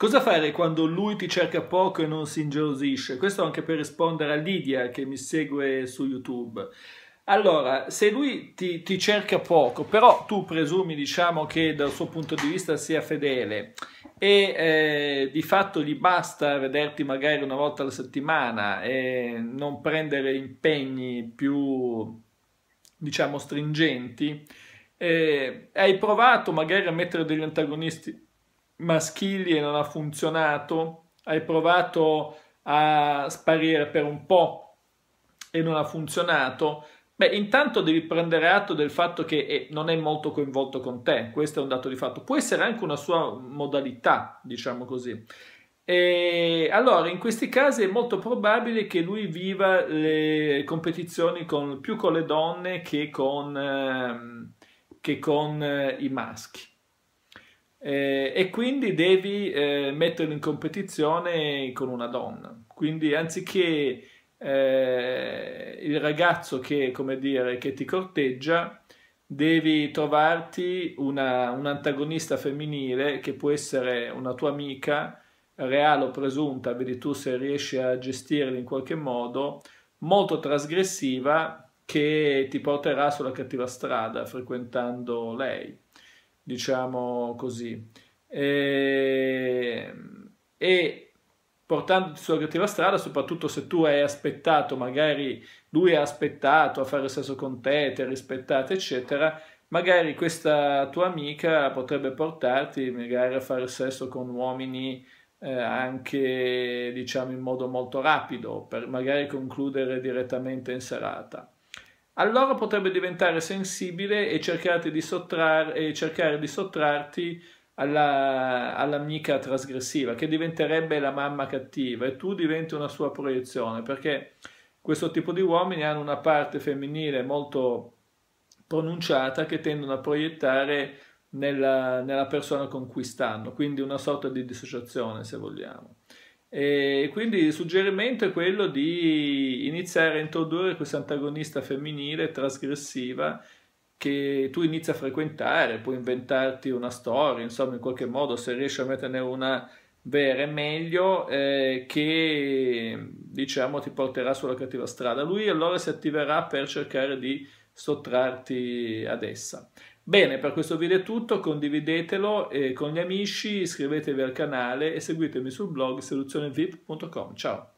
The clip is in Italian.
Cosa fare quando lui ti cerca poco e non si ingelosisce? Questo anche per rispondere a Lidia che mi segue su YouTube. Allora, se lui ti cerca poco, però tu presumi, diciamo, che dal suo punto di vista sia fedele e di fatto gli basta vederti magari una volta alla settimana e non prendere impegni più, diciamo, stringenti, hai provato magari a mettere degli antagonisti maschili e non ha funzionato, hai provato a sparire per un po' e non ha funzionato. Beh, intanto devi prendere atto del fatto che non è molto coinvolto con te, questo è un dato di fatto. Può essere anche una sua modalità, diciamo così. E allora, in questi casi è molto probabile che lui viva le competizioni più con le donne che con i maschi. E quindi devi metterlo in competizione con una donna. Quindi anziché... il ragazzo che, come dire, che ti corteggia, devi trovarti un antagonista femminile che può essere una tua amica, reale o presunta, vedi tu se riesci a gestirla in qualche modo, molto trasgressiva, che ti porterà sulla cattiva strada frequentando lei, diciamo così, e portandoti sulla cattiva strada, soprattutto se tu hai aspettato, magari lui ha aspettato a fare sesso con te, ti ha rispettato, eccetera, magari questa tua amica potrebbe portarti magari a fare sesso con uomini anche, diciamo, in modo molto rapido, per magari concludere direttamente in serata. Allora potrebbe diventare sensibile e cercare di sottrarti all'amica trasgressiva, che diventerebbe la mamma cattiva, e tu diventi una sua proiezione, perché questo tipo di uomini hanno una parte femminile molto pronunciata che tendono a proiettare nella persona con cui stanno, quindi una sorta di dissociazione, se vogliamo. E quindi il suggerimento è quello di iniziare a introdurre questa antagonista femminile trasgressiva che tu inizi a frequentare, puoi inventarti una storia, insomma, in qualche modo, se riesci a metterne una vera è meglio, che, diciamo, ti porterà sulla cattiva strada. Lui allora si attiverà per cercare di sottrarti ad essa. Bene, per questo video è tutto, condividetelo con gli amici, iscrivetevi al canale e seguitemi sul blog seduzionevip.com. Ciao!